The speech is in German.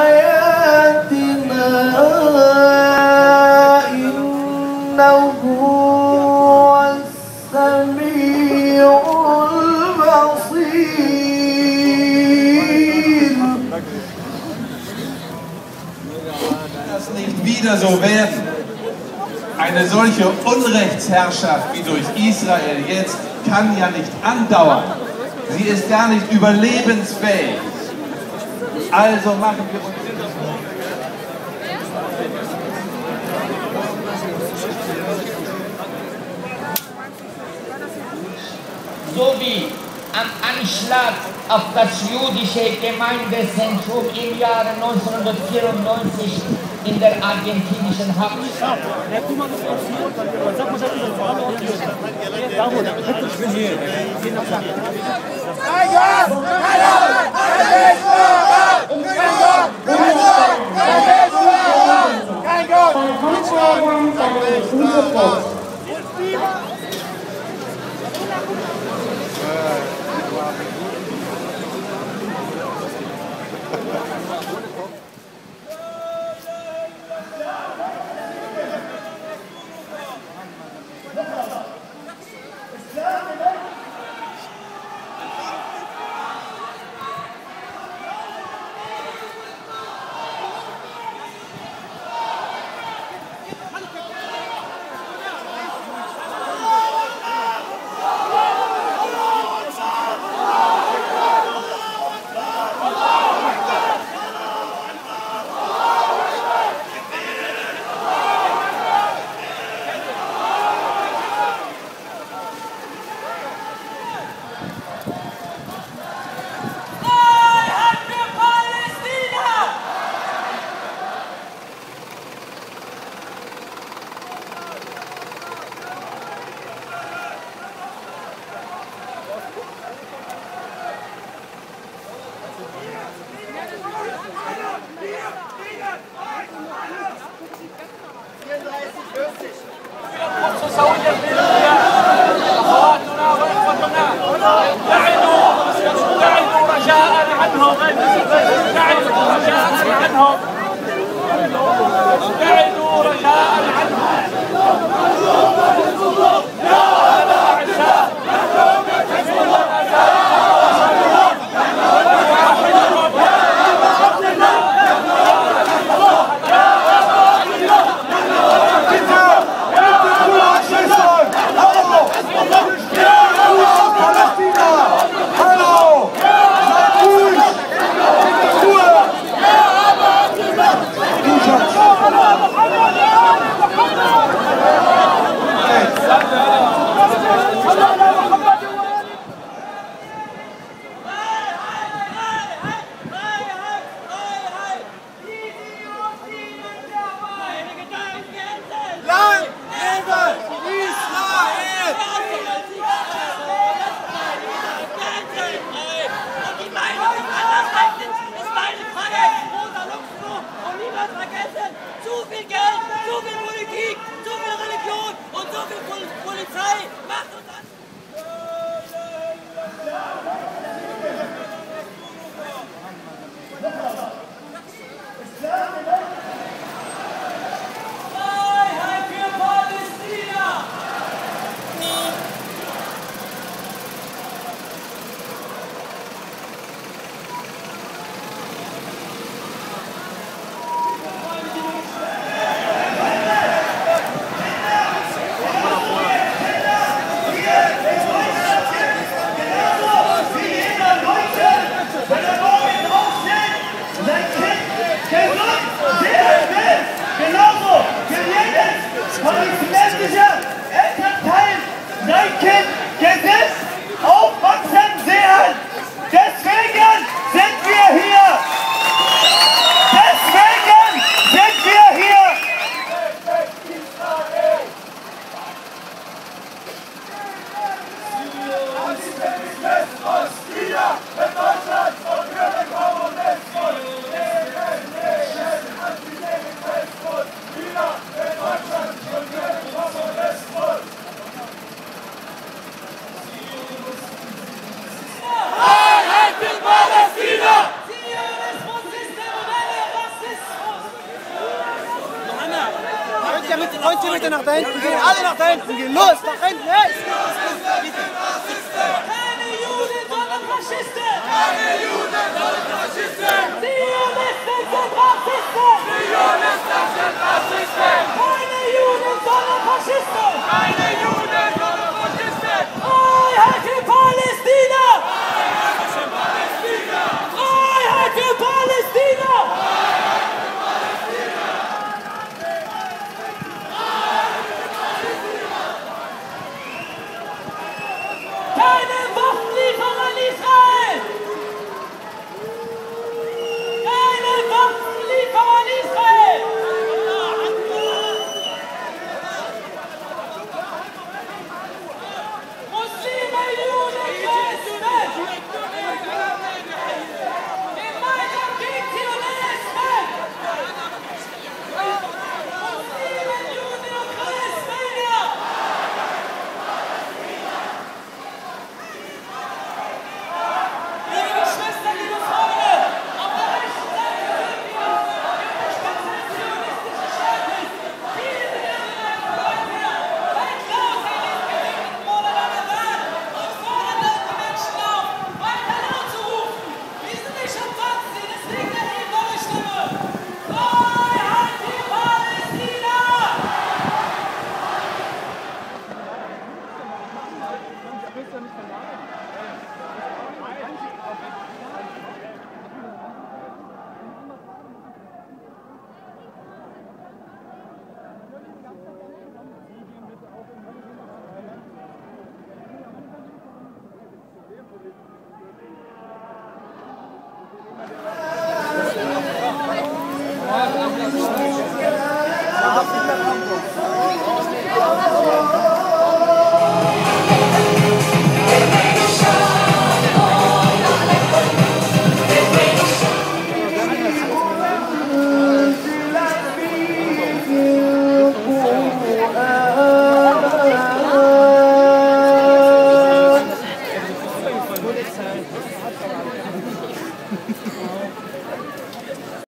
آياتنا إنه هو السميع البصير. Dass nicht wieder so wird, eine solche Unrechtsherrschaft wie durch Israel jetzt kann ja nicht andauern. Sie ist gar nicht überlebensfähig. Also machen wir uns in das Mund. So wie am Anschlag auf das jüdische Gemeindezentrum im Jahre 1994 in der argentinischen Hauptstadt. alle nach da hinten gehen, alle nach da hinten gehen. Los, nach hinten, hey! Keine Juden, sondern Faschisten! Keine Juden, sondern Faschisten! Zionisten sind Rassisten! Zionisten sind Rassisten! Keine Juden, sondern Faschisten! Keine Juden, sondern Faschisten! Freiheit für Palästina! Freiheit für Palästina! Freiheit für Palästina!